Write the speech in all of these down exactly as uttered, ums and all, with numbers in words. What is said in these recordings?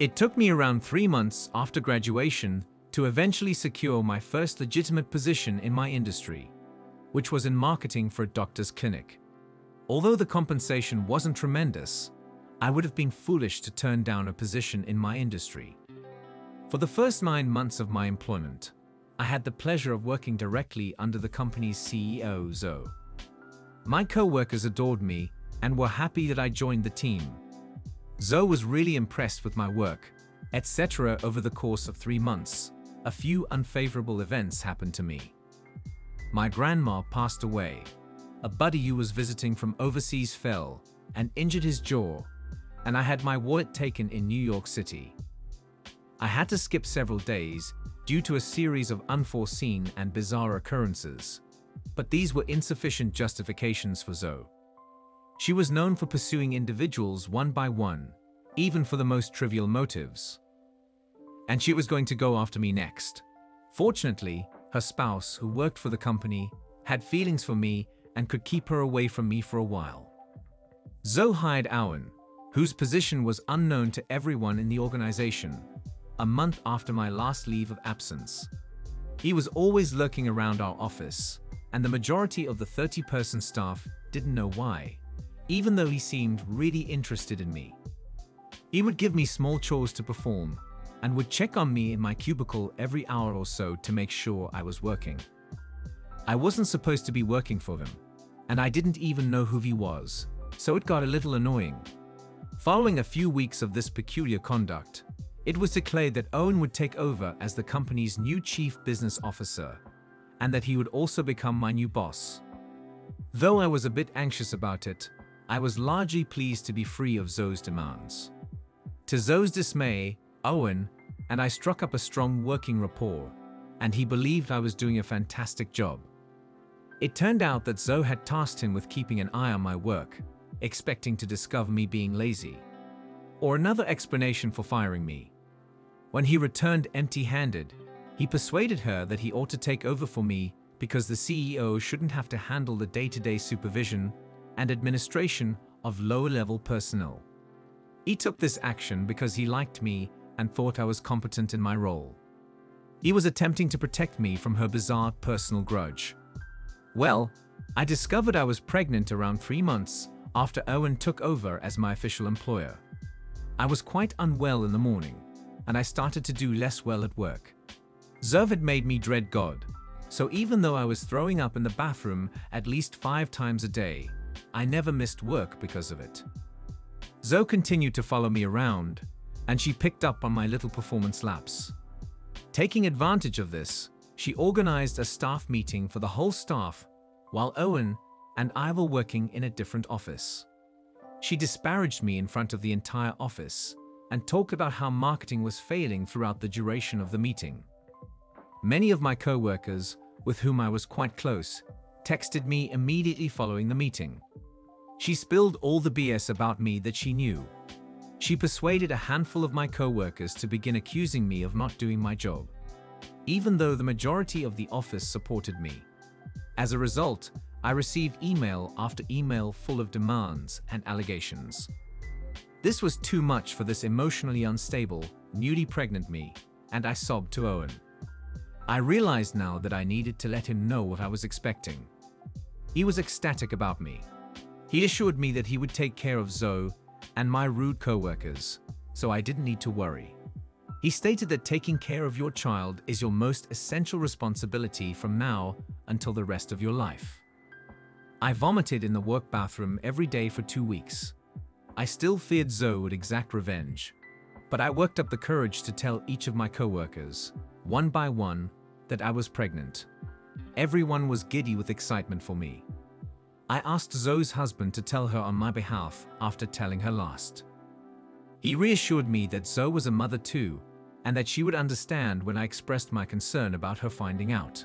It took me around three months after graduation to eventually secure my first legitimate position in my industry, which was in marketing for a doctor's clinic. Although the compensation wasn't tremendous, I would have been foolish to turn down a position in my industry. For the first nine months of my employment, I had the pleasure of working directly under the company's C E O, Zoe. My co-workers adored me and were happy that I joined the team. Zoe was really impressed with my work, et cetera. Over the course of three months, a few unfavorable events happened to me. My grandma passed away, a buddy who was visiting from overseas fell and injured his jaw, and I had my wallet taken in New York City. I had to skip several days due to a series of unforeseen and bizarre occurrences, but these were insufficient justifications for Zoe. She was known for pursuing individuals one by one, even for the most trivial motives. And she was going to go after me next. Fortunately, her spouse, who worked for the company, had feelings for me and could keep her away from me for a while. Zoe hired Owen, whose position was unknown to everyone in the organization, a month after my last leave of absence. He was always lurking around our office, and the majority of the thirty-person staff didn't know why, even though he seemed really interested in me. He would give me small chores to perform and would check on me in my cubicle every hour or so to make sure I was working. I wasn't supposed to be working for him, and I didn't even know who he was, so it got a little annoying. Following a few weeks of this peculiar conduct, it was declared that Owen would take over as the company's new chief business officer and that he would also become my new boss. Though I was a bit anxious about it, I was largely pleased to be free of Zoe's demands. To Zoe's dismay, Owen and I struck up a strong working rapport, and he believed I was doing a fantastic job. It turned out that Zoe had tasked him with keeping an eye on my work, expecting to discover me being lazy, or another explanation for firing me. When he returned empty-handed, he persuaded her that he ought to take over for me because the C E O shouldn't have to handle the day-to-day supervision and administration of low-level personnel. He took this action because he liked me and thought I was competent in my role. He was attempting to protect me from her bizarre personal grudge. Well, I discovered I was pregnant around three months after Owen took over as my official employer. I was quite unwell in the morning, and I started to do less well at work. Zoe had made me dread God, so even though I was throwing up in the bathroom at least five times a day, I never missed work because of it. Zoe continued to follow me around, and she picked up on my little performance lapse. Taking advantage of this, she organized a staff meeting for the whole staff, while Owen and I were working in a different office. She disparaged me in front of the entire office and talked about how marketing was failing throughout the duration of the meeting. Many of my co-workers, with whom I was quite close, texted me immediately following the meeting. She spilled all the B S about me that she knew. She persuaded a handful of my co-workers to begin accusing me of not doing my job, even though the majority of the office supported me. As a result, I received email after email full of demands and allegations. This was too much for this emotionally unstable, newly pregnant me, and I sobbed to Owen. I realized now that I needed to let him know what I was expecting. He was ecstatic about me. He assured me that he would take care of Zoe and my rude co-workers, so I didn't need to worry. He stated that taking care of your child is your most essential responsibility from now until the rest of your life. I vomited in the work bathroom every day for two weeks. I still feared Zoe would exact revenge, but I worked up the courage to tell each of my co-workers, one by one, that I was pregnant. Everyone was giddy with excitement for me. I asked Zoe's husband to tell her on my behalf after telling her last. He reassured me that Zoe was a mother too, and that she would understand when I expressed my concern about her finding out.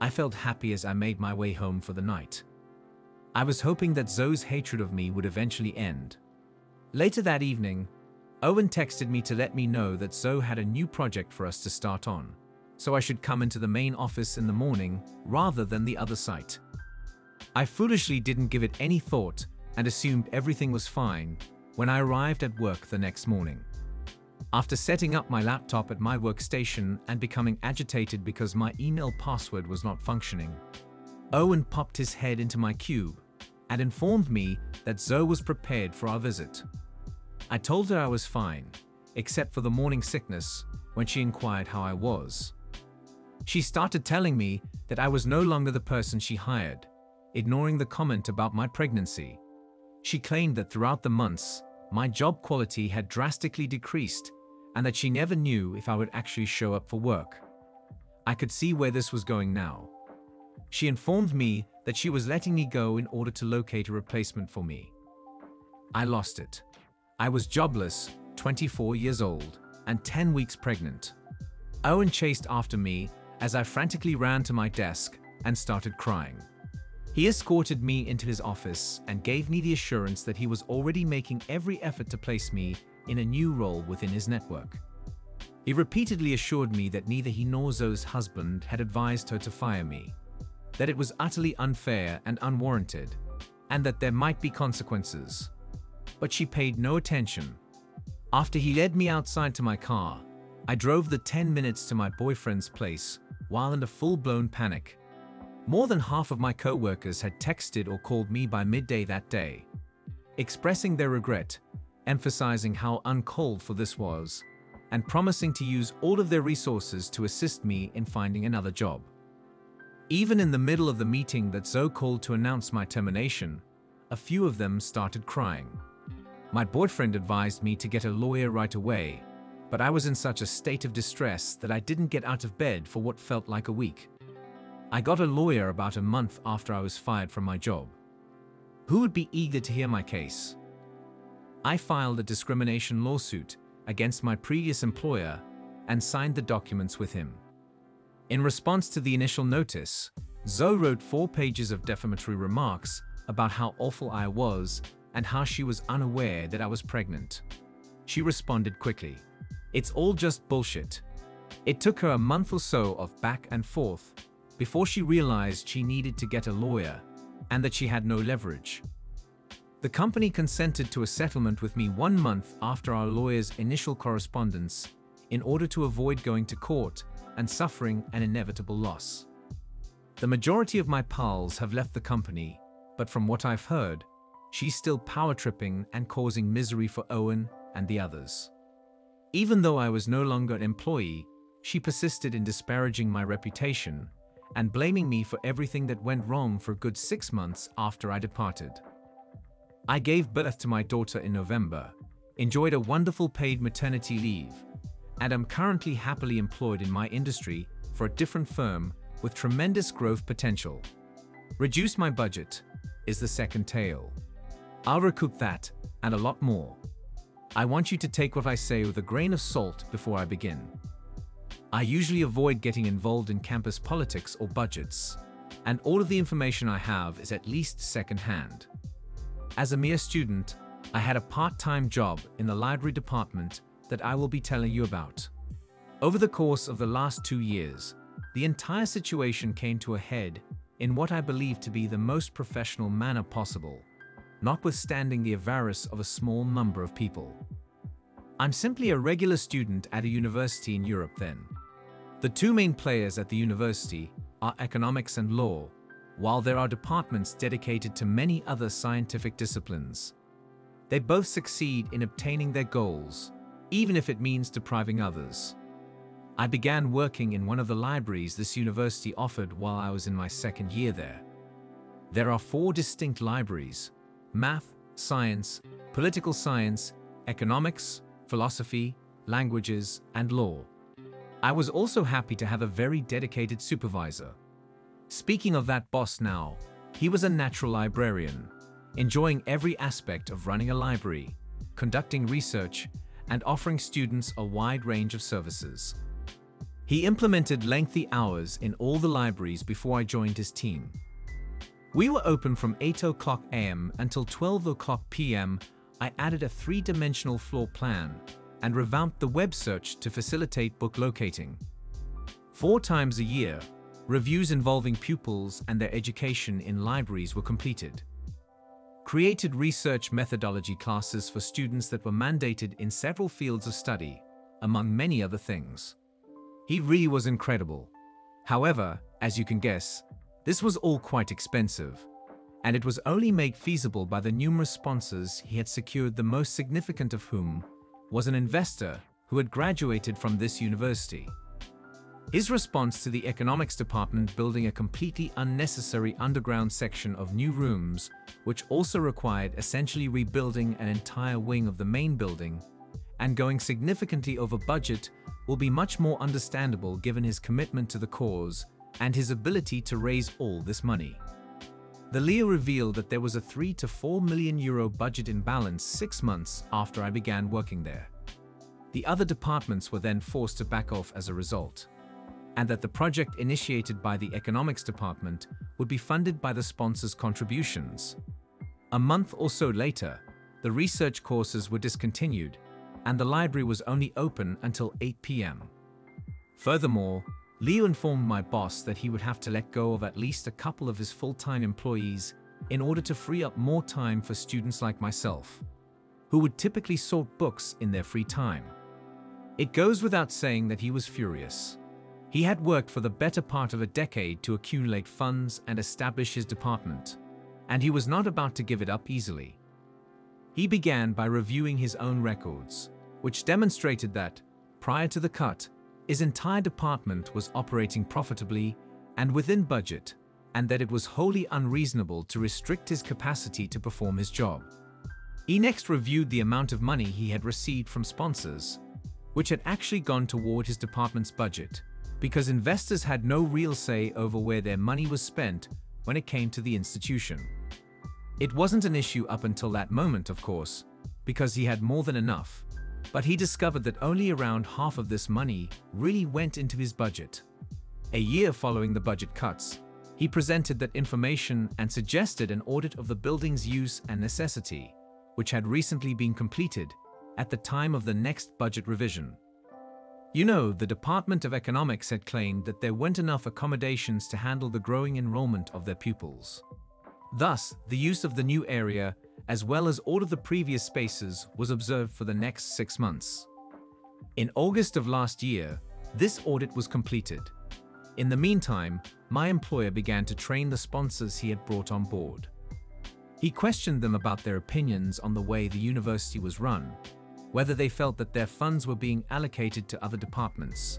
I felt happy as I made my way home for the night. I was hoping that Zoe's hatred of me would eventually end. Later that evening, Owen texted me to let me know that Zoe had a new project for us to start on, so I should come into the main office in the morning rather than the other site. I foolishly didn't give it any thought and assumed everything was fine when I arrived at work the next morning. After setting up my laptop at my workstation and becoming agitated because my email password was not functioning, Owen popped his head into my cube and informed me that Zoe was prepared for our visit. I told her I was fine, except for the morning sickness, when she inquired how I was. She started telling me that I was no longer the person she hired, ignoring the comment about my pregnancy. She claimed that throughout the months, my job quality had drastically decreased and that she never knew if I would actually show up for work. I could see where this was going now. She informed me that she was letting me go in order to locate a replacement for me. I lost it. I was jobless, twenty-four years old, and ten weeks pregnant. Owen chased after me as I frantically ran to my desk and started crying. He escorted me into his office and gave me the assurance that he was already making every effort to place me in a new role within his network. He repeatedly assured me that neither he nor Zoe's husband had advised her to fire me, that it was utterly unfair and unwarranted, and that there might be consequences. But she paid no attention. After he led me outside to my car, I drove the ten minutes to my boyfriend's place while in a full-blown panic. More than half of my co-workers had texted or called me by midday that day, expressing their regret, emphasizing how uncalled for this was, and promising to use all of their resources to assist me in finding another job. Even in the middle of the meeting that Zoe called to announce my termination, a few of them started crying. My boyfriend advised me to get a lawyer right away, but I was in such a state of distress that I didn't get out of bed for what felt like a week. I got a lawyer about a month after I was fired from my job. Who would be eager to hear my case? I filed a discrimination lawsuit against my previous employer and signed the documents with him. In response to the initial notice, Zoe wrote four pages of defamatory remarks about how awful I was and how she was unaware that I was pregnant. She responded quickly. It's all just bullshit. It took her a month or so of back and forth before she realized she needed to get a lawyer and that she had no leverage. The company consented to a settlement with me one month after our lawyer's initial correspondence in order to avoid going to court and suffering an inevitable loss. The majority of my pals have left the company, but from what I've heard, she's still power-tripping and causing misery for Owen and the others. Even though I was no longer an employee, she persisted in disparaging my reputation and blaming me for everything that went wrong for a good six months after I departed. I gave birth to my daughter in November, enjoyed a wonderful paid maternity leave, and I'm currently happily employed in my industry for a different firm with tremendous growth potential. Reduce my budget is the second tale. I'll recoup that and a lot more. I want you to take what I say with a grain of salt before I begin. I usually avoid getting involved in campus politics or budgets, and all of the information I have is at least secondhand. As a mere student, I had a part-time job in the library department that I will be telling you about. Over the course of the last two years, the entire situation came to a head in what I believe to be the most professional manner possible, notwithstanding the avarice of a small number of people. I'm simply a regular student at a university in Europe then. The two main players at the university are economics and law, while there are departments dedicated to many other scientific disciplines. They both succeed in obtaining their goals, even if it means depriving others. I began working in one of the libraries this university offered while I was in my second year there. There are four distinct libraries: math, science, political science, economics, philosophy, languages, and law. I was also happy to have a very dedicated supervisor. Speaking of that boss now, he was a natural librarian, enjoying every aspect of running a library, conducting research, and offering students a wide range of services. He implemented lengthy hours in all the libraries before I joined his team. We were open from eight o'clock A M until twelve o'clock P M I added a three-dimensional floor plan and revamped the web search to facilitate book locating. Four times a year, reviews involving pupils and their education in libraries were completed. Created research methodology classes for students that were mandated in several fields of study, among many other things. He really was incredible. However, as you can guess, this was all quite expensive, and it was only made feasible by the numerous sponsors he had secured, the most significant of whom was an investor who had graduated from this university. His response to the economics department building a completely unnecessary underground section of new rooms, which also required essentially rebuilding an entire wing of the main building, and going significantly over budget, will be much more understandable given his commitment to the cause and his ability to raise all this money. The L E O revealed that there was a three to four million euro budget imbalance six months after I began working there. The other departments were then forced to back off as a result, and that the project initiated by the economics department would be funded by the sponsors' contributions. A month or so later, the research courses were discontinued, and the library was only open until eight p m Furthermore, L E O informed my boss that he would have to let go of at least a couple of his full-time employees in order to free up more time for students like myself, who would typically sort books in their free time. It goes without saying that he was furious. He had worked for the better part of a decade to accumulate funds and establish his department, and he was not about to give it up easily. He began by reviewing his own records, which demonstrated that, prior to the cut, his entire department was operating profitably and within budget, and that it was wholly unreasonable to restrict his capacity to perform his job. He next reviewed the amount of money he had received from sponsors, which had actually gone toward his department's budget, because investors had no real say over where their money was spent when it came to the institution. It wasn't an issue up until that moment, of course, because he had more than enough, but he discovered that only around half of this money really went into his budget. A year following the budget cuts, he presented that information and suggested an audit of the building's use and necessity, which had recently been completed at the time of the next budget revision. You know, the Department of Economics had claimed that there weren't enough accommodations to handle the growing enrollment of their pupils. Thus, the use of the new area, as well as all of the previous spaces, was observed for the next six months. In August of last year, this audit was completed. In the meantime, my employer began to train the sponsors he had brought on board. He questioned them about their opinions on the way the university was run, whether they felt that their funds were being allocated to other departments,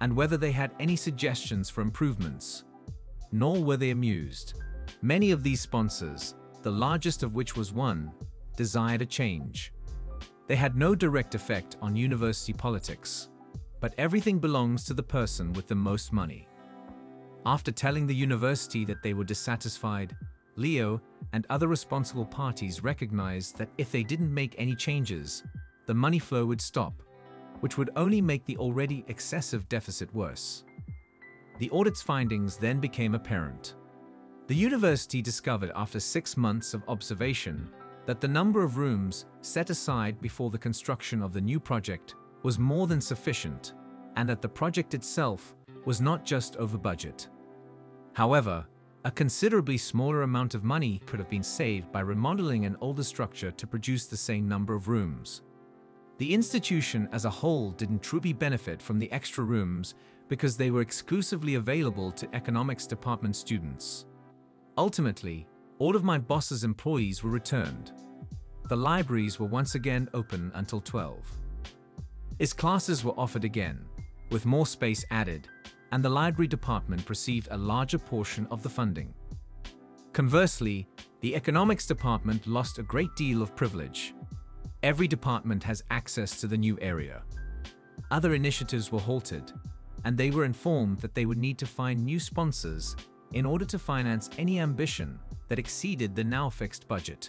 and whether they had any suggestions for improvements. Nor were they amused. Many of these sponsors, the largest of which was one, desired a change. They had no direct effect on university politics, but everything belongs to the person with the most money. After telling the university that they were dissatisfied, L E O and other responsible parties recognized that if they didn't make any changes, the money flow would stop, which would only make the already excessive deficit worse. The audit's findings then became apparent. The university discovered after six months of observation that the number of rooms set aside before the construction of the new project was more than sufficient, and that the project itself was not just over budget. However, a considerably smaller amount of money could have been saved by remodeling an older structure to produce the same number of rooms. The institution as a whole didn't truly benefit from the extra rooms because they were exclusively available to economics department students. Ultimately, all of my boss's employees were returned. The libraries were once again open until twelve. His classes were offered again, with more space added, and the library department received a larger portion of the funding. Conversely, the economics department lost a great deal of privilege. Every department has access to the new area. Other initiatives were halted, and they were informed that they would need to find new sponsors in order to finance any ambition that exceeded the now fixed budget.